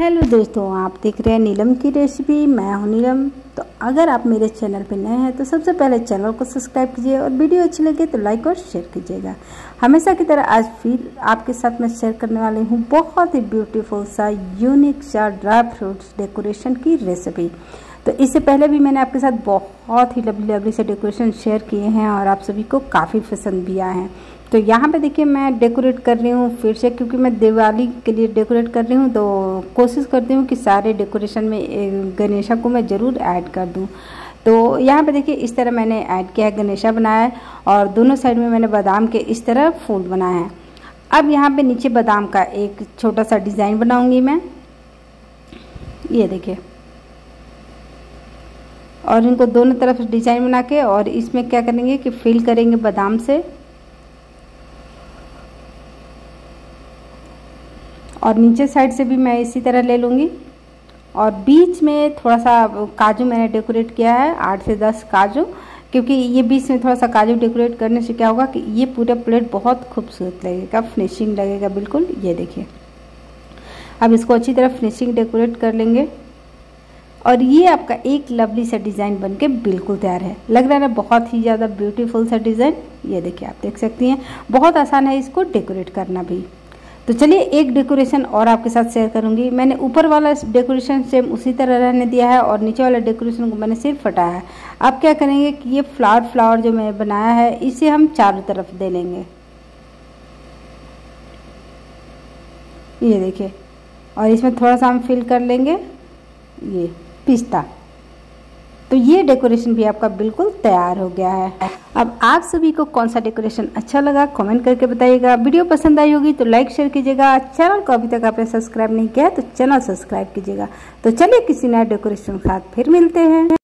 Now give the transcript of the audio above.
Hello दोस्तों, आप देख रहे हैं नीलम की रेसिपी। मैं हूं नीलम। तो अगर आप मेरे चैनल पर नए हैं तो सबसे पहले चैनल को सब्सक्राइब कीजिए और वीडियो अच्छी लगे तो लाइक और शेयर कीजिएगा। हमेशा की तरह आज फिर आपके साथ मैं शेयर करने वाली हूं बहुत ही ब्यूटीफुल सा यूनिक सा ड्राई फ्रूट्स डेकोरेशन की रेसिपी। तो इससे पहले भी मैंने आपके साथ बहुत ही लवली लवली से डेकोरेशन शेयर किए हैं और आप सभी को काफ़ी पसंद भी आए हैं। तो यहाँ पे देखिए मैं डेकोरेट कर रही हूँ फिर से, क्योंकि मैं दिवाली के लिए डेकोरेट कर रही हूँ तो कोशिश करती हूँ कि सारे डेकोरेशन में गणेशा को मैं ज़रूर ऐड कर दूँ। तो यहाँ पे देखिए इस तरह मैंने ऐड किया है, गणेशा बनाया है और दोनों साइड में मैंने बादाम के इस तरह फूल बनाए हैं। अब यहाँ पे नीचे बादाम का एक छोटा सा डिज़ाइन बनाऊँगी मैं, ये देखिए, और इनको दोनों तरफ डिज़ाइन बना के और इसमें क्या करेंगे कि फिल करेंगे बादाम से और नीचे साइड से भी मैं इसी तरह ले लूँगी। और बीच में थोड़ा सा काजू मैंने डेकोरेट किया है, 8 से 10 काजू, क्योंकि ये बीच में थोड़ा सा काजू डेकोरेट करने से क्या होगा कि ये पूरा प्लेट बहुत खूबसूरत लगेगा, फिनिशिंग लगेगा बिल्कुल। ये देखिए अब इसको अच्छी तरह फिनिशिंग डेकोरेट कर लेंगे और ये आपका एक लवली सा डिज़ाइन बनके बिल्कुल तैयार है। लग रहा है बहुत ही ज़्यादा ब्यूटीफुल सा डिज़ाइन, ये देखिए आप देख सकती हैं। बहुत आसान है इसको डेकोरेट करना भी। तो चलिए एक डेकोरेशन और आपके साथ शेयर करूंगी। मैंने ऊपर वाला डेकोरेशन सेम उसी तरह रहने दिया है और नीचे वाला डेकोरेशन को मैंने सिर्फ हटाया है। अब क्या करेंगे कि ये फ्लावर जो मैंने बनाया है इसे हम चारों तरफ दे लेंगे, ये देखिए, और इसमें थोड़ा सा हम फिल कर लेंगे ये पिस्ता। तो ये डेकोरेशन भी आपका बिल्कुल तैयार हो गया है। अब आप सभी को कौन सा डेकोरेशन अच्छा लगा कमेंट करके बताइएगा। वीडियो पसंद आई होगी तो लाइक शेयर कीजिएगा। चैनल को अभी तक आपने सब्सक्राइब नहीं किया है तो चैनल सब्सक्राइब कीजिएगा। तो चलिए किसी नए डेकोरेशन के साथ फिर मिलते हैं।